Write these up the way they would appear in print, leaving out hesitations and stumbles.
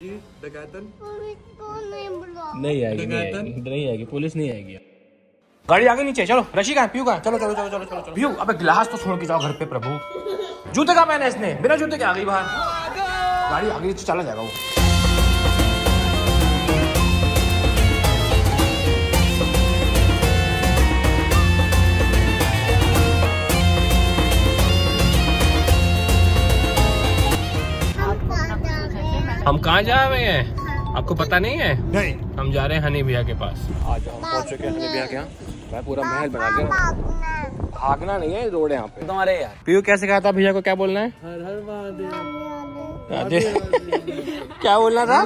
डकैतन नहीं आएगी, नहीं आएगी, पुलिस नहीं आएगी। गाड़ी आगे नीचे चलो। रशी कहाँ, पीहू कहाँ? चलो चलो चलो चलो चलो पीहू, अबे गिलास तो छोड़ के जाओ घर पे। प्रभु जूते कहाँ पहने इसने? बिना जूते के आ गई बाहर। गाड़ी आगे नीचे चला जाएगा वो। हम कहाँ जा रहे हैं आपको पता नहीं है? नहीं, हम जा रहे हैं हनी भैया के पास। आ जाओ, पहुँच चुके हैं हनी भैया के यहाँ। मैं पूरा महल बना लिया। भागना नहीं है, रोड है यहाँ पे तुम्हारे। यार पीयू कैसे कहा था भैया को क्या बोलना है? हर हर महादेव। क्या बोलना था?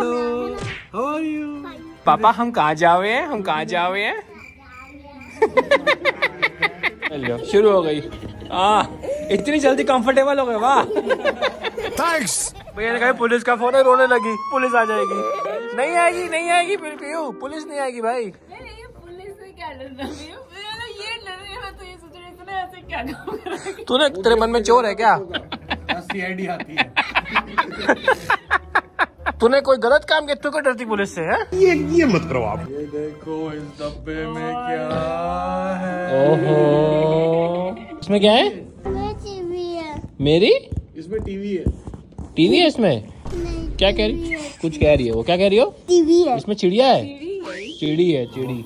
पापा हम कहाँ जा रहे हैं, हम कहाँ जा रहे हैं? शुरू हो गई। इतनी जल्दी कंफर्टेबल हो गए, वाह। थैंक्स भैया ने कहा पुलिस का फोन है, रोने लगी पुलिस आ जाएगी। नहीं आएगी, नहीं आएगी पीयू, पुलिस नहीं आएगी भाई। पुलिस से क्या डरना पीयू? ये डर रही है तो ये सोच रही तूने ऐसे क्या काम करा? तूने तेरे मन में चोर है क्या? सीआईडी आती है। तूने कोई गलत काम किया, तू क्यों डरती पुलिस से? है ये मत करो आप। ये देखो इस डब्बे में क्या है? ओहो, इसमें क्या है? मेरी इसमें टीवी है। टीवी है इसमें? नहीं, क्या कह रही? कुछ कह रही है वो, क्या कह रही हो? टीवी है इसमें। चिड़िया है, चिड़ी है, चिड़ी।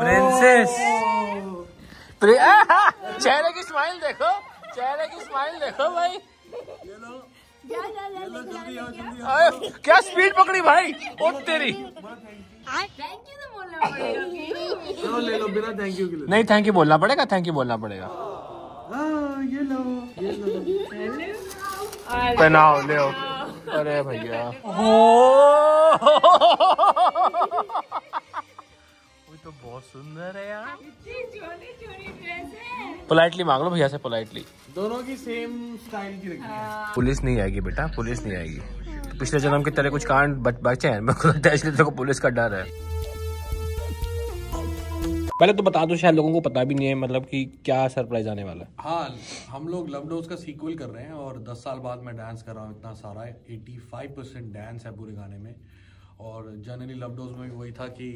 प्रिंसेस, चेहरे की स्माइल देखो, चेहरे की स्माइल देखो भाई। क्या स्पीड पकड़ी भाई, ओ तेरी। लो ले लो, बिना थैंक यू के लिए। नहीं, थैंक यू बोलना पड़ेगा, थैंक यू बोलना पड़ेगा। ये लो, ये लो। पहनाओ, ले आओ। अरे भैया वो तो बहुत सुंदर है यार। पोलाइटली मांग लो भैया से, पोलाइटली। दोनों की सेम स्टाइल की रखी है। पुलिस नहीं आएगी बेटा, पुलिस नहीं आएगी। पिछले जन्म की तरह कुछ कांड बचे हैं। मेरे को लगता है इसलिए तेरे को पुलिस का डर है। पहले तो बता दो, शायद लोगों को पता भी नहीं है मतलब कि क्या सरप्राइज आने वाला है। हाँ, हम लोग लव डोज का सीक्वल कर रहे हैं और 10 साल बाद मैं डांस कर रहा हूँ इतना सारा। 85% डांस है पूरे गाने में। और जनरली लव डोज में भी वही था कि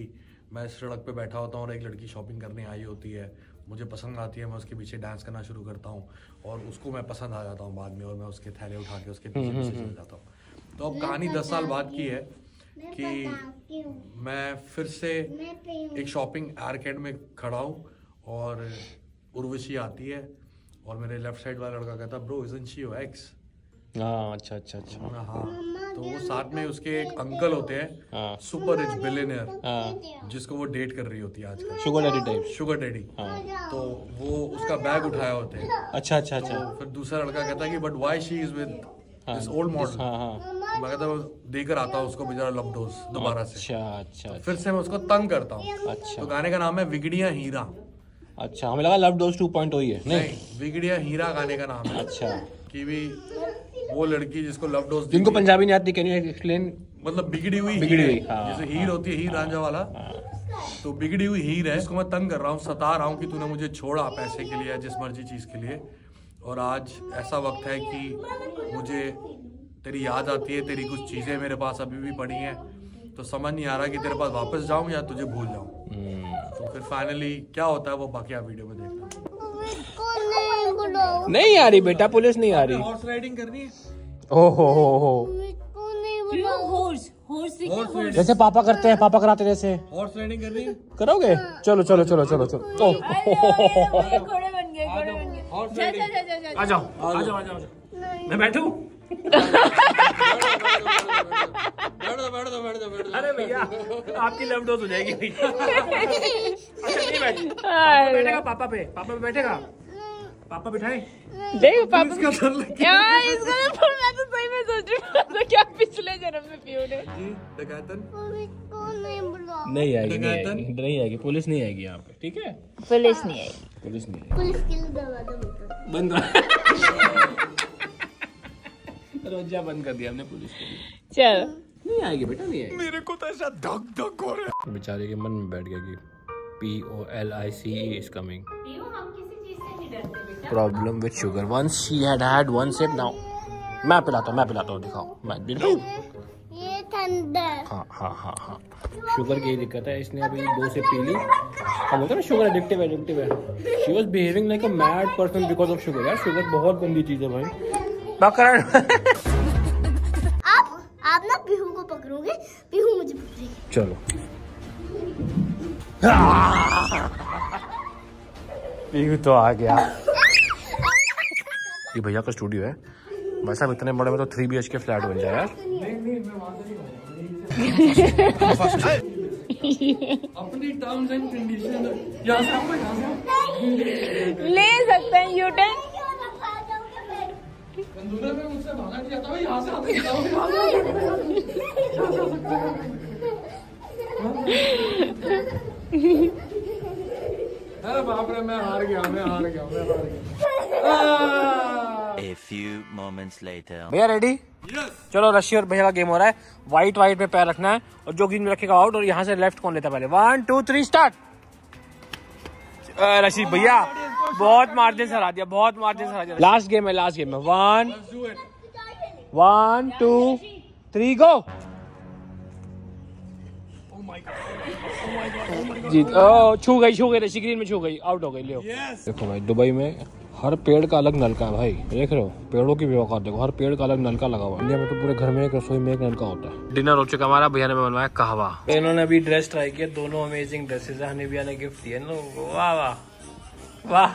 मैं सड़क पर बैठा होता हूँ और एक लड़की शॉपिंग करने आई होती है, मुझे पसंद आती है, मैं उसके पीछे डांस करना शुरू करता हूँ और उसको मैं पसंद आ जाता हूँ बाद में, और मैं उसके थैले उठा के उसके पीछे चला जाता हूँ। तो अब कहानी 10 साल बाद की है कि मैं फिर से एक शॉपिंग आर्केड में खड़ा हूँ और उर्वशी आती है और मेरे लेफ्ट साइड वाला लड़का कहता है bro isn't she your ex? अच्छा अच्छा अच्छा। हाँ, तो वो साथ में उसके एक अंकल होते हैं सुपर रिच बिलियनियर, जिसको वो डेट कर रही होती है आजकल, sugar daddy type, sugar daddy. तो वो उसका बैग उठाया होते हैं। अच्छा अच्छा अच्छा। फिर दूसरा लड़का कहता है कि but why she is with this old model? मैं कहता देकर आता हूँ उसको बेचारा लव डोज दोबारा से। अच्छा अच्छा। फिर से मैं उसको तंग करता हूँ। अच्छा। तो गाने का नाम है विगड़िया हीरा। अच्छा, हमें लगा लव डोज 2.0 ही है। नहीं, विगड़िया हीरा गाने का नाम है। अच्छा। कि भी वो लड़की जिसको लव डोज, जिनको पंजाबी नहीं आती, कैन यू एक्सप्लेन? मतलब बिगड़ी हुई, बिगड़ी हुई जैसे हीर होती है, हीर रांझा वाला। तो बिगड़ी हुई हीर है, इसको मैं तंग कर रहा हूँ, सता रहा हूँ कि तूने मुझे छोड़ा पैसे के लिए, जिस मर्जी चीज के लिए, और आज ऐसा वक्त है कि मुझे तेरी याद आती है, तेरी कुछ चीज़ें मेरे पास अभी भी पड़ी हैं, तो समझ नहीं आ रहा कि तेरे पास वापस जाऊं या तुझे भूल जाऊं। तो फिर फाइनली क्या होता है वो बाकी आप वीडियो में देखना। नहीं आ रही बेटा, पुलिस नहीं आ रही। हॉर्स राइडिंग करनी है। ओहो हो हो, जैसे पापा करते हैं, पापा कराते जैसे। हॉर्स राइडिंग करनी है, करोगे? चलो चलो चलो चलो चलो। आ जाओ आ जाओ आ जाओ, मैं बैठू? अरे भैया आपकी लव डोज हो जाएगी भैया। अच्छा नहीं बैठेगा पापा पे, पापा पे बैठेगा? पापा बिठाए? नहीं पापा तो सही में सोच रही क्या पिछले जन्म में पीयू ने नहीं आएगी, नहीं आएगी, पुलिस नहीं आएगी यहाँ पे, ठीक है? पुलिस नहीं आएगी, पुलिस नहीं। बंद रोजा बंद कर दिया हमने पुलिस को। चल नहीं आएगी बेटा, नहीं आएगी। मेरे को तो ऐसा धक धक हो रहा है। बेचारे के मन में बैठ गया कि POLICE is coming। हम किसी चीज से नहीं डरते बेटा। problem with sugar. Once she had had one sip, now मैं पिलाता हूँ दिखाओ ये ठंडा। हाँ शुगर की दिक्कत है, इसने अभी 2 सिप पी ली। हम बोलते हैं ना शुगर एडिक्टिव है। She was behaving like a mad person because of sugar. यार शुगर बहुत गंदी चीज है भाई। आप ना पीहू को पकड़ोगे, पीहू मुझे पकड़ेगी। चलो पीहू तो आ गया। ये भैया का स्टूडियो है भाई साहब, इतने बड़े में तो 3 BHK फ्लैट बन जाए यार। अपनी टर्म्स एंड कंडीशन ले सकते हैं। यू टर्न कंदूरा में मुझसे भागा नहीं जाता, यहां से अरे बाप रे, मैं हार गया। A few moments later. भैया रेडी? Yes. चलो रशी और भैया का गेम हो रहा है। व्हाइट पे पैर रखना है और जो ग्रीन में रखेगा आउट। और यहाँ से लेफ्ट कौन लेता है पहले? 1 2 3 स्टार्ट। रशी भैया बहुत मार्जिन से हरा दिया। लास्ट गेम है। 1 2 3 गो। जीत। छू गई रशी, ग्रीन में छू गई, आउट हो गई। ले देखो भाई, दुबई में हर पेड़ का अलग नलका है भाई। देख रहे हो पेड़ों की व्यवस्था, देखो हर पेड़ का अलग नलका लगा हुआ है। इंडिया में तो पूरे घर में एक रसोई में एक नलका होता है। डिनर हो चुका हमारा, भैया ने बनवाया कहवा। इन्होंने अभी ड्रेस ट्राई किया, दोनों अमेजिंग ड्रेसेस है। हनी भैया ने गिफ्ट दिया। वाह वाह वाह।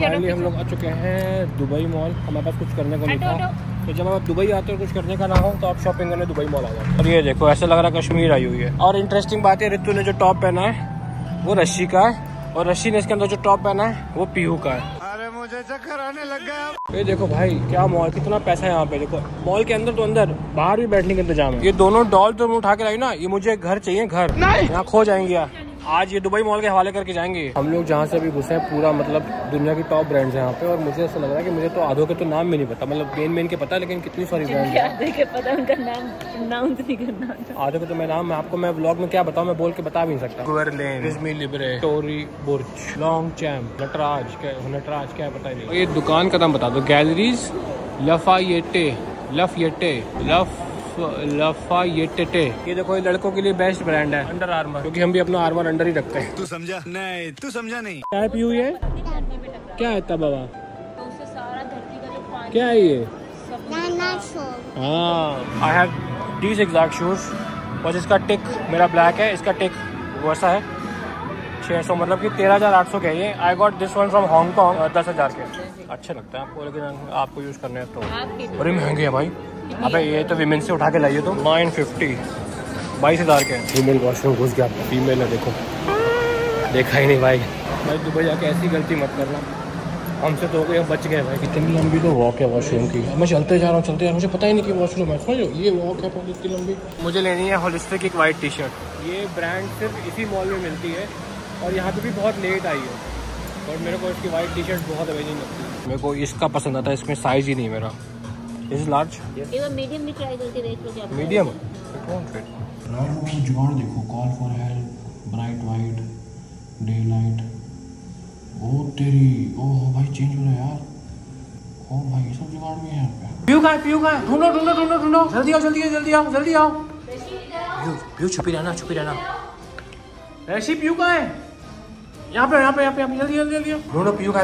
गाड़ी फाइनली हम लोग आ चुके हैं दुबई मॉल। हमारे पास कुछ करने को नहीं था, तो जब आप दुबई आते हो कुछ करने का ना हो तो आप शॉपिंग करने दुबई मॉल आ जाओ। और ये देखो ऐसा लग रहा है कश्मीर आई हुई है। और इंटरेस्टिंग बात है, रितु ने जो टॉप पहना है वो रशी का है, और रशी ने इसके अंदर जो टॉप पहना है वो पीहू का है। अरे मुझे चक्कर आने लग गया। ये देखो भाई क्या मॉल, कितना पैसा है यहाँ पे। देखो मॉल के अंदर तो अंदर, बाहर भी बैठने का इंतजाम है। ये दोनों डॉल तुम उठा के लाई ना, ये मुझे घर चाहिए, घर यहाँ खो जाएंगे यार। आज ये दुबई मॉल के हवाले करके जाएंगे। हम लोग जहाँ से भी घुसे हैं पूरा मतलब दुनिया की टॉप ब्रांड्स हैं यहाँ पे। और मुझे ऐसा लग रहा है कि मुझे तो आधों के तो नाम भी नहीं पता, मतलब मेन के पता, लेकिन कितनी सारी ब्रांड्स हैं। आधों के तो मैं नाम आपको मैं व्लॉग में क्या बताऊँ, मैं बोल के बता भी नहीं सकता। ये दुकान का नाम बता दो, गैलरीज लफायेटे। ये देखो, ये लड़कों के लिए बेस्ट ब्रांड है। अंडर आर्मर, क्योंकि हम भी अपना आर्मर अंडर ही रखते हैं। तू समझा नहीं। क्या है पीयू, ये क्या है तब बाबा, क्या है ये? हाँ, I have these exact shoes, बस इसका टिक मेरा ब्लैक है, इसका टिक वैसा है। 600 मतलब कि 13,800 के ये। I got this one from Hong Kong 10,000 के। अच्छा लगता है आपको, लेकिन आपको यूज करने तो बड़े महंगे है भाई। अबे ये तो विमेन से उठा के लाइए तो 950 22,000 के। फीमेल वॉशरूम घुस गया, फीमेल है देखो, देखा ही नहीं भाई। भाई दुबई जाके ऐसी गलती मत करना, हमसे तो कोई बच गए भाई। कितनी लंबी तो वॉक है वॉशरूम की। मैं चलते जा रहा हूँ, मुझे पता ही नहीं कि वॉशरूम है, समझो ये वॉक है कितनी लंबी। मुझे लेनी है हॉलिस्टिक की एक वाइट टी-शर्ट। ये ब्रांड सिर्फ इसी मॉल में मिलती है और यहाँ पर भी बहुत लेट आई है, और मेरे को इसकी वाइट टी-शर्ट बहुत अमेजिंग लगती है। मेरे को इसका पसंद आता है, इसमें साइज़ ही नहीं मेरा। इज लार्ज, ये मीडियम भी ट्राई करके देख लो। मीडियम कौन फिट राइट जुगाड़ देखो, call for help, bright white day light. ओ तेरी, ओ भाई चेंज हो रहा है यार। ओ भाई ये सब जुगाड़ में है यहां पे। पीयू का ढूंढो, जल्दी आओ। पीयू छुपी रहना। ऐसी पीयू का है यहां पे, जल्दी आओ। ढूंढो पीयू का।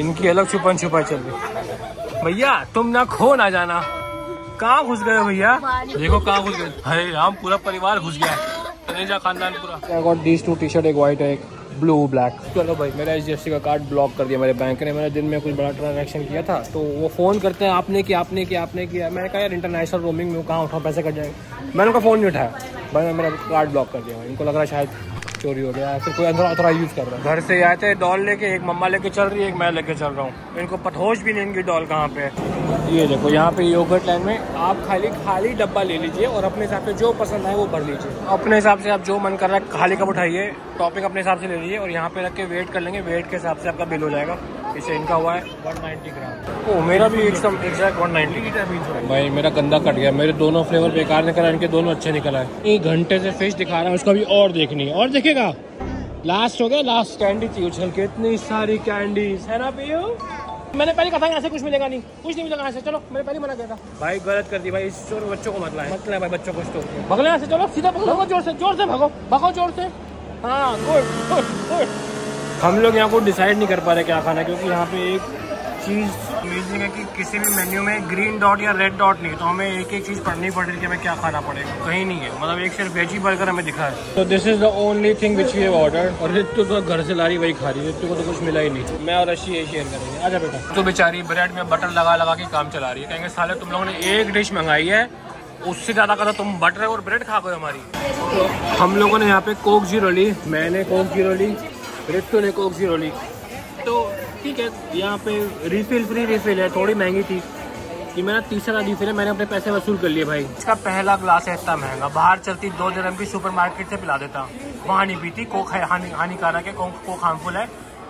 इनकी अलग छुपन-छुपाई चल रही। भैया तुम ना खो ना जाना। कहाँ घुस गए भैया, देखो कहाँ घुस गए। अरे राम, पूरा परिवार घुस गया है, खानदान पूरा। आई गॉट दीज 2 टी-शर्ट, एक व्हाइट है एक ब्लू ब्लैक। चलो भाई, मेरा HDFC का कार्ड ब्लॉक कर दिया मेरे बैंक ने। मैंने दिन में कुछ बड़ा ट्रांजेक्शन किया था तो वो फ़ोन करते हैं आपने किया। मैंने कहा यार इंटरनेशनल रोमिंग में कहाँ उठाओ, पैसे कट जाएंगे। मैंने उनका फ़ोन नहीं उठाया भाई, मैंने मेरा कार्ड ब्लॉक कर दिया। इनको लग रहा है शायद चोरी हो गया, फिर कोई अंदर उतरा यूज कर रहा है। घर से आए थे डॉल लेके, एक मम्मा लेके चल रही है, एक मैं लेके चल रहा हूँ। इनको पठोश भी नहीं इनकी डॉल कहाँ पे। ये देखो यहाँ पे योगर्ट लाइन में आप खाली डब्बा ले लीजिए और अपने हिसाब से जो पसंद है वो भर लीजिए। अपने हिसाब से आप जो मन कर रहा है खाली कप उठाइए, टॉपिक अपने हिसाब से ले लीजिए और यहाँ पे रख के वेट कर लेंगे। वेट के हिसाब से आपका बिल हो जाएगा। इसे इनका हुआ है 190 ग्राम। ओ मेरा भी एग्जैक्ट 190। भाई मेरा कंधा कट गया, मेरे दोनों फ्लेवर बेकार निकला, इनके दोनों अच्छे निकला है। एक घंटे से फिश दिखा रहा है, उसको भी और देखनी है और देखेगा। लास्ट हो गया, लास्ट कैंडी थी उछल के, इतनी सारी कैंडीज है ना पियू। मैंने पहले कहा था यहाँ से कुछ मिलेगा नहीं, कुछ नहीं मिलेगा यहाँ से, चलो मैंने पहले मना किया था। भाई गलत कर दी भाई, इस चोर बच्चों को मतलब है भाई, बच्चों को तो भगले यहाँ से, चलो सीधा भगो, जोर से भगो, भगो जोर से। हाँ गुड गुड गुड। हम लोग यहाँ को डिसाइड नहीं कर पा रहे क्या खाना, क्योंकि यहाँ पे एक चीज़ नहीं है कि किसी भी मेन्यू में ग्रीन डॉट या रेड डॉट नहीं, तो हमें एक एक चीज़ पढ़नी पड़ रही है कि हमें क्या खाना पड़ेगा। कहीं नहीं है, मतलब एक सिर्फ वेजी बर्गर हमें दिखा है। तो this is the only thing which we have ordered. और रितु तो घर से ला रही वही खा रही है, रितु को तो कुछ मिला ही नहीं। मैं और रशी यही शेयर करेंगे। अच्छा बेटा, तो बेचारी ब्रेड में बटर लगा लगा के काम चला रही है। कहेंगे साले तुम लोगों ने एक डिश मंगाई है, उससे ज़्यादा का तुम बटर और ब्रेड खा गए हमारी। हम लोगों ने यहाँ पे कोक जीरो ली, मैंने कोक जीरो ली, रितु ने कोक जीरो ली। तो ठीक है, यहाँ पे रिफिल फ्री रिफिल है, थोड़ी महंगी थी। ये मेरा तीसरा रिफिल है, मैंने अपने पैसे वसूल कर लिए भाई। इसका पहला ग्लास है इतना महंगा, बाहर चलती 2 दिरहम की सुपरमार्केट से पिला देता, वहाँ नहीं पीती। कोक है हानिकारक है, कोक हार्मफुल है।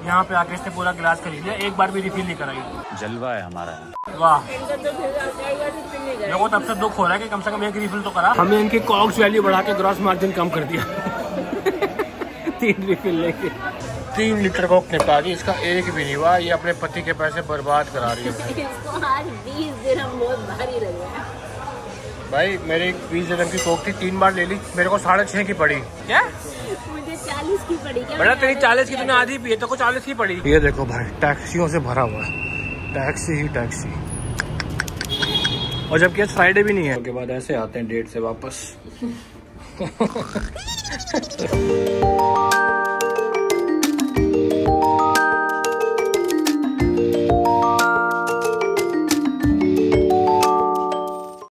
यहाँ पे आके इसने पूरा गिलास खरीद लिया, एक बार भी रिफिल नहीं कराई। जलवा है हमारा। वाह, मेरे को तब से दुख हो रहा है कि कम से कम एक रिफिल तो करा। हमने इनकी कॉक्स वैल्यू बढ़ा के ग्रॉस मार्जिन कम कर दिया। 3 रिफिल लेके 3 लीटर कोक निपटा दी, इसका एक भी नहीं हुआ। ये अपने पति के पैसे बर्बाद करा रही है। इसको आज 20 दिरहम बहुत भारी लगा भाई। मेरे 20 दिरहम की कोक थी, 3 बार ले ली, मेरे को 6.5 की पड़ी। क्या मुझे 40 की पड़ी। बड़ा तेरी 40 की तुमने आधी पी है, तो को 40 की पड़ी। ये देखो भाई, टैक्सियों से भरा हुआ है, टैक्सी ही टैक्सी। और जबकि आज फ्राइडे भी नहीं है। उसके बाद ऐसे आते हैं डेट से वापस।